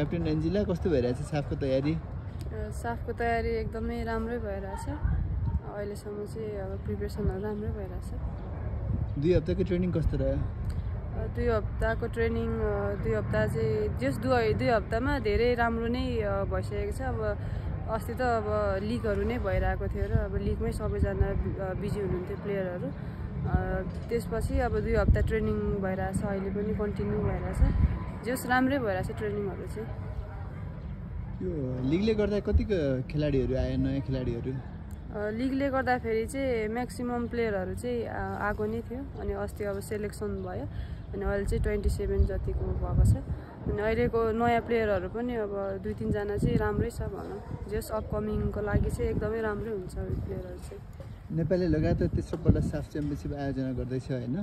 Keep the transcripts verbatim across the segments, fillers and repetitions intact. Captain Anjila, how are you preparing for SAF? SAF is very good. Preparation is very good. How was your training for two weeks? Training for just two weeks. It was very good. Just Ramre boy, that's training of it. You league got that? What is Khiladi? I am not Khiladi. League got that? Very maximum player. Are it? Agony the. And also selection boy. And also twenty-seven jati ko babas. And I ko new player are. But now two three jana se Ramre sab just upcoming ko lagi se ekdam Ramre unsa player are. नेपालले लगातार तेस्रो पटक साफ championship आयोजना गर्दै छ हैन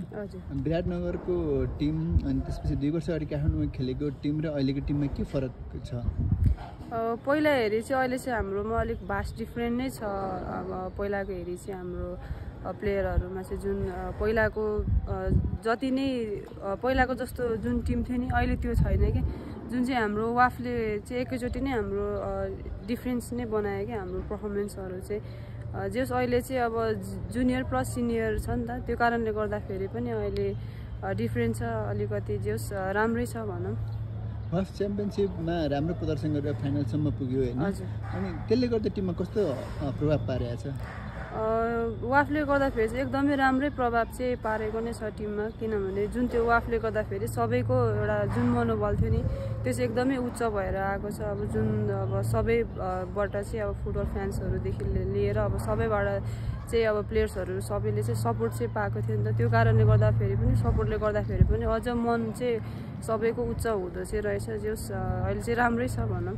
विराटनगरको team अनि त्यसपछि दुई वर्ष अगाडि काठमाडौँमा खेलेको टिम र अहिलेको टिममा के फरक छ पहिला हेरि चाहिँ अहिले चाहिँ हाम्रोमा अलिक भास्ट डिफरेन्ट नै छ अब पहिलाको हेरि चाहिँ हाम्रो प्लेयरहरुमा चाहिँ जुन पहिलाको जति नै पहिलाको जस्तो जुन टिम थियो नि अहिले त्यो छैन के जुन चाहिँ हाम्रो वाफले चाहिँ एकैचोटी नै हाम्रो डिफरेन्स नै बनायो के हाम्रो परफर्मेन्सहरु चाहिँ जस अहिले चाहिँ अब जुनियर प्लस सिनियर छ नि त त्यो कारणले गर्दा फेरि पनि अहिले डिफरेन्ट छ अलिकति जस राम्रै छ भनौं फर्स्ट च्याम्पियनशिपमा राम्रो प्रदर्शन गरेर फाइनल सम्म पुग्यो हैन अनि त्यसले गर्दा टिममा कस्तो प्रभाव पारेछ वाफले गर्दा फेरि एकदमै राम्रै प्रभाव चाहिँ पारेको नै छ टिममा किनभने जुन त्यो वाफले गर्दा फेरि सबैको एउटा जुन मनोबल थियो नि त्यो चाहिँ एकदमै उच्च भएर आएको छ अब जुन अब सबैबाट चाहिँ अब फुटबल फ्यान्सहरु देखि लिएर अब सबैबाट चाहिँ अब प्लेयर्सहरु सबैले चाहिँ सपोर्ट चाहिँ पाएको थियो नि त त्यो कारणले गर्दा फेरि पनि सपोर्टले गर्दा फेरि पनि अझ मन चाहिँ सबैको उच्च हुँदो चाहिँ रहेछ जस अहिले चाहिँ राम्रै छ भनौं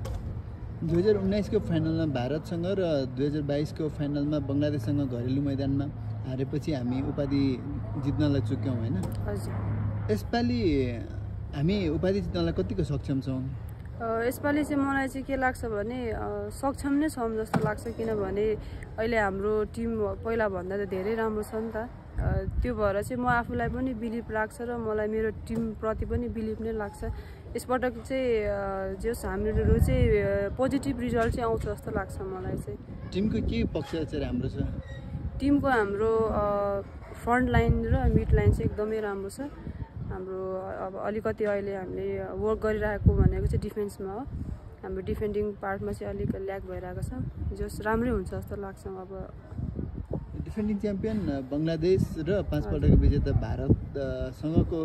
दुई हजार उन्नाइस को फाइनलमा भारतसँग र दुई हजार बाइस को फाइनलमा बंगलादेशसँग घरेलु मैदानमा हारेपछि हामी उपाधि जित्नलाई चुक्यौं हैन हजुर यसपाली हामी उपाधि जित्नलाई कतिको सक्षम छौं यसपाली चाहिँ मलाई चाहिँ के लाग्छ भने सक्षम नै छौं जस्तो लाग्छ किनभने अहिले हाम्रो टिम पहिला भन्दा त धेरै राम्रो छ नि त त्यो भएर चाहिँ म आफुलाई पनि बिलिभ लाग्छ र मलाई मेरो टिम प्रति पनि बिलिभ नै लाग्छ यसपटक चाहिँ जस हामीहरु चाहिँ पोजिटिभ रिजल्ट चाहिँ आउँछ जस्तो लाग्छ मलाई चाहिँ टिमको के पक्ष चाहिँ राम्रो छ टिमको हाम्रो फ्रन्ट लाइन र मिड लाइन चाहिँ एकदमै राम्रो छ हाम्रो अब अलिकति अहिले हामीले वर्क गरिरहेको भनेको चाहिँ डिफेन्समा हो हाम्रो डिफेन्डिङ पार्टमा चाहिँ अलिक ल्याक भइरहेको छ जस राम्रै हुन्छ जस्तो लाग्छ अब डिफेन्डिङ च्याम्पियन बंगलादेश र पाँच पटकको विजेता भारत सँगको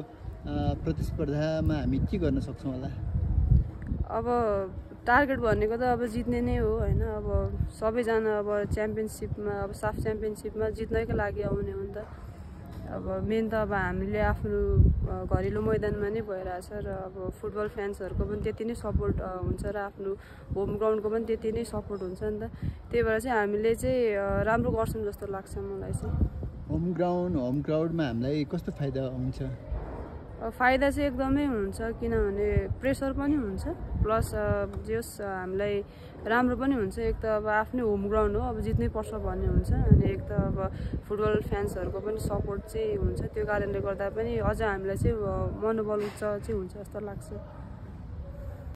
प्रतिस्पर्धामा हामी के गर्न सक्छौं होला अब टार्गेट भनेको त अब जित्ने नै हो हैन अब सबैजना अब च्याम्पियनशिपमा अब साफ च्याम्पियनशिपमा जित्नैको लागि आउने हो नि त अब मेन त अब हामीले आफ्नो घरेलु मैदानमा नै भइराछ र अब फुटबल फ्यान्सहरुको पनि त्यति नै सपोर्ट हुन्छ र आफ्नो होम ग्राउन्डको पनि त्यति नै सपोर्ट हुन्छ नि त त्यही भएर चाहिँ हामीले चाहिँ राम्रो गर्छौं जस्तो लाग्छ मलाई चाहिँ होम ग्राउन्ड होम क्राउडमा हामीलाई कस्तो फाइदा हुन्छ फाइदा चाहिँ एकदमै हुन्छ किनभने प्रेसर पनि हुन्छ प्लस जस हामीलाई राम्रो पनि हुन्छ एक त अब आफ्नो होम ग्राउन्ड हो अब जित्नै पर्छ भन्ने हुन्छ अनि एक त अब फुटबल फ्यान्सहरुको पनि सपोर्ट चाहिँ हुन्छ त्यो कारणले गर्दा पनि अझ हामीलाई चाहिँ मनोबल उच्च चाहिँ हुन्छ जस्तो लाग्छ